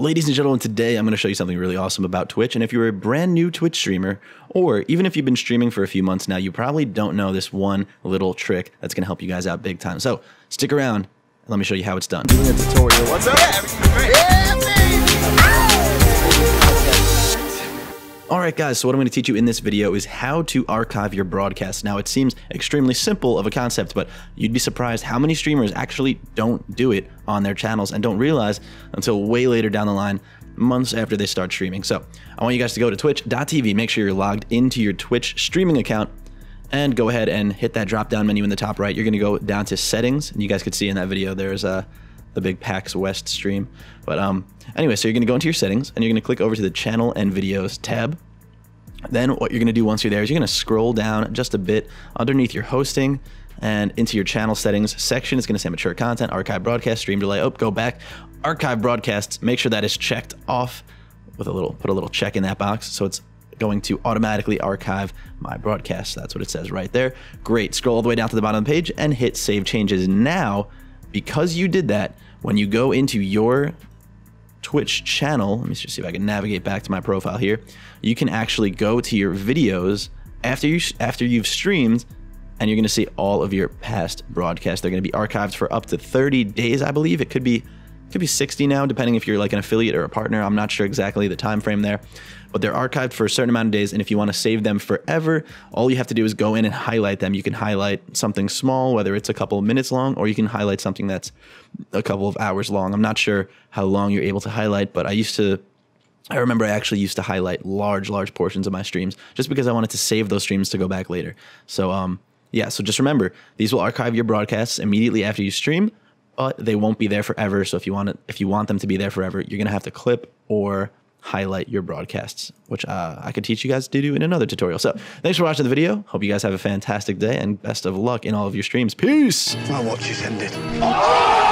Ladies and gentlemen, today I'm going to show you something really awesome about Twitch, and if you're a brand new Twitch streamer, or even if you've been streaming for a few months now, you probably don't know this one little trick that's going to help you guys out big time. So stick around, and let me show you how it's done. Doing a tutorial. What's up? Yeah, everything's great. Yeah, all right, guys, so what I'm going to teach you in this video is how to archive your broadcasts. Now, it seems extremely simple of a concept, but you'd be surprised how many streamers actually don't do it on their channels and don't realize until way later down the line, months after they start streaming. So I want you guys to go to twitch.tv, make sure you're logged into your Twitch streaming account, and go ahead and hit that drop-down menu in the top right. You're going to go down to settings, and you guys could see in that video there's the big PAX West stream. But anyway, so you're gonna go into your settings and you're gonna click over to the channel and videos tab. Then what you're gonna do once you're there is you're gonna scroll down just a bit underneath your hosting and into your channel settings section. It's gonna say mature content, archive broadcast, stream delay. Oh, go back, archive broadcasts. Make sure that is checked off with a little, put a little check in that box. So it's going to automatically archive my broadcast. That's what it says right there. Great, scroll all the way down to the bottom of the page and hit save changes now. Because you did that, when you go into your Twitch channel, let me just see if I can navigate back to my profile here, you can actually go to your videos after you've streamed, and you're gonna see all of your past broadcasts. They're gonna be archived for up to 30 days, I believe. It could be 60 now, depending if you're like an affiliate or a partner. I'm not sure exactly the time frame there, but they're archived for a certain amount of days. And if you want to save them forever, all you have to do is go in and highlight them. You can highlight something small, whether it's a couple of minutes long, or you can highlight something that's a couple of hours long. I'm not sure how long you're able to highlight, but I remember I actually used to highlight large portions of my streams just because I wanted to save those streams to go back later. So yeah, so just remember, these will archive your broadcasts immediately after you stream, but they won't be there forever. So if you want them to be there forever, you're gonna have to clip or highlight your broadcasts, which I could teach you guys to do in another tutorial. So thanks for watching the video. Hope you guys have a fantastic day and best of luck in all of your streams. Peace. My watch is ended. Oh!